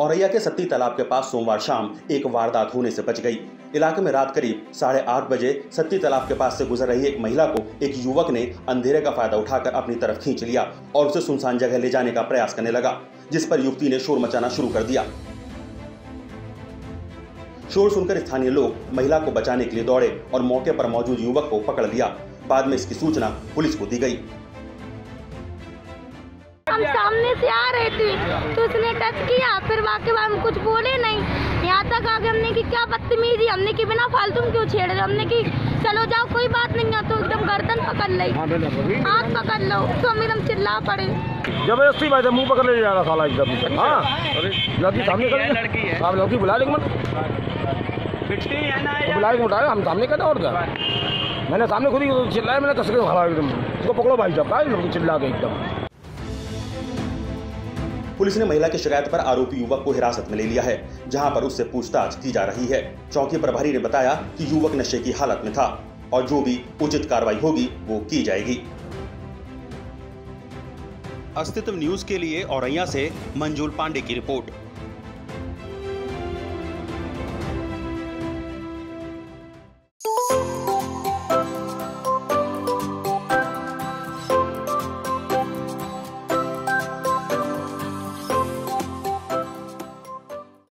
औरैया के सत्ती तालाब के पास सोमवार शाम एक वारदात होने से बच गई। इलाके में रात करीब 8:30 बजे सत्ती तालाब के पास से गुजर रही एक महिला को एक युवक ने अंधेरे का फायदा उठाकर अपनी तरफ खींच लिया और उसे सुनसान जगह ले जाने का प्रयास करने लगा, जिस पर युवती ने शोर मचाना शुरू कर दिया। शोर सुनकर स्थानीय लोग महिला को बचाने के लिए दौड़े और मौके पर मौजूद युवक को पकड़ लिया। बाद में इसकी सूचना पुलिस को दी गई। हम सामने से आ रहे थे तो उसने टच किया, फिर वाकई में हम कुछ बोले नहीं। यहाँ तक आगे हमने कि क्या बदतमीजी, हमने कि बिना फालतू में क्यों छेड़ रहे, हमने कि चलो जाओ कोई बात नहीं। यहाँ तो एकदम गर्दन पकड़ ली, हाथ पकड़ लो, तो हम एकदम चिल्ला पड़े। जबरदस्ती भाई मुँह पकड़ ले जा रहा साला एकदम। हाँ लड़की सामने खड़ी, आप लड़की बुला लेंगे बुलाए उठाए, हम सामने कहते और क्या। मैंने सामने खुद ही चिल्लाया, मैंने तस्करी खड़ा एकदम, उसको पकड़ो भाई साहब, कहा लोग चिल्ला के एकदम। पुलिस ने महिला की शिकायत पर आरोपी युवक को हिरासत में ले लिया है, जहां पर उससे पूछताछ की जा रही है। चौकी प्रभारी ने बताया कि युवक नशे की हालत में था और जो भी उचित कार्रवाई होगी वो की जाएगी। अस्तित्व न्यूज के लिए औरैया से मंजूर पांडे की रिपोर्ट।